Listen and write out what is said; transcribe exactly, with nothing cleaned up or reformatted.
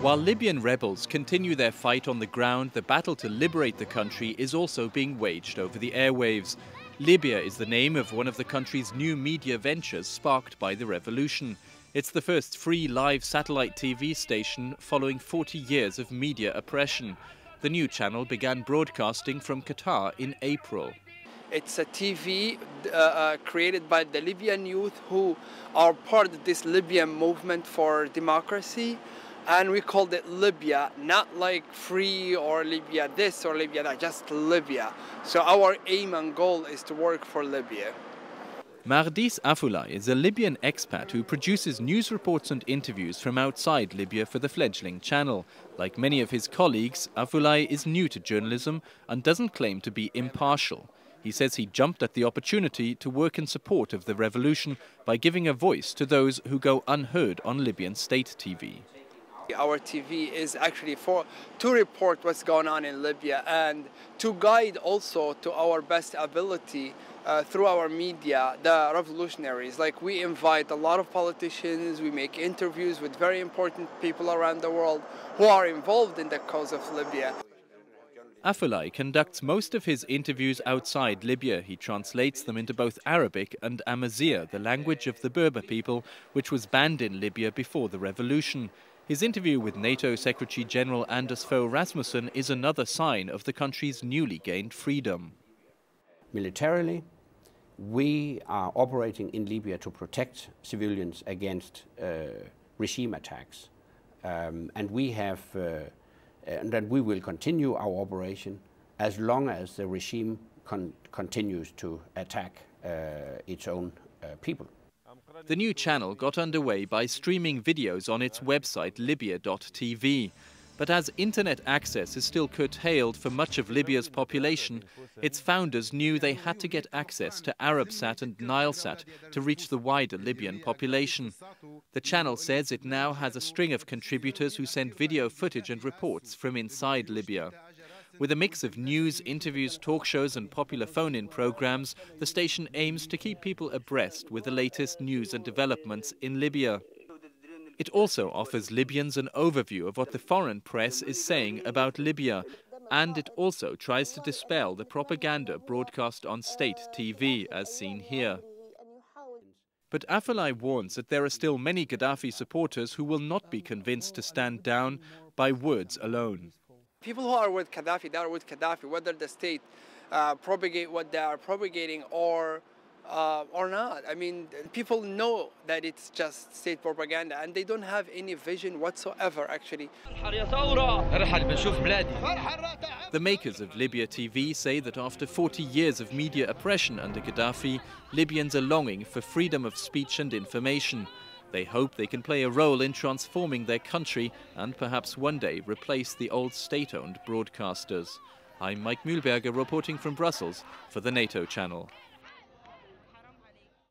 While Libyan rebels continue their fight on the ground, the battle to liberate the country is also being waged over the airwaves. Libya is the name of one of the country's new media ventures sparked by the revolution. It's the first free live satellite T V station following forty years of media oppression. The new channel began broadcasting from Qatar in April. It's a T V uh, created by the Libyan youth who are part of this Libyan movement for democracy. And we called it Libya, not like free or Libya this or Libya that, just Libya. So our aim and goal is to work for Libya. Madghis Afulay is a Libyan expat who produces news reports and interviews from outside Libya for the fledgling channel. Like many of his colleagues, Afulay is new to journalism and doesn't claim to be impartial. He says he jumped at the opportunity to work in support of the revolution by giving a voice to those who go unheard on Libyan state T V. Our T V is actually for to report what's going on in Libya and to guide also to our best ability uh, through our media the revolutionaries. Like, we invite a lot of politicians, we make interviews with very important people around the world who are involved in the cause of Libya. Afulay conducts most of his interviews outside Libya. He translates them into both Arabic and Amazigh, the language of the Berber people, which was banned in Libya before the revolution. His interview with NATO Secretary General Anders Fogh Rasmussen is another sign of the country's newly gained freedom. Militarily, we are operating in Libya to protect civilians against uh, regime attacks. Um, and we have, uh, and then we will continue our operation as long as the regime con continues to attack uh, its own uh, people. The new channel got underway by streaming videos on its website libya dot T V. But as internet access is still curtailed for much of Libya's population, its founders knew they had to get access to ArabSat and NileSat to reach the wider Libyan population. The channel says it now has a string of contributors who send video footage and reports from inside Libya. With a mix of news, interviews, talk shows and popular phone-in programs, the station aims to keep people abreast with the latest news and developments in Libya. It also offers Libyans an overview of what the foreign press is saying about Libya, and it also tries to dispel the propaganda broadcast on state T V, as seen here. But Afulay warns that there are still many Gaddafi supporters who will not be convinced to stand down by words alone. People who are with Gaddafi, they are with Gaddafi, whether the state uh, propagate what they are propagating or uh, or not. I mean, people know that it's just state propaganda, and they don't have any vision whatsoever, actually. The makers of Libya T V say that after forty years of media oppression under Gaddafi, Libyans are longing for freedom of speech and information. They hope they can play a role in transforming their country and perhaps one day replace the old state-owned broadcasters. I'm Mike Mühlberger reporting from Brussels for the NATO channel.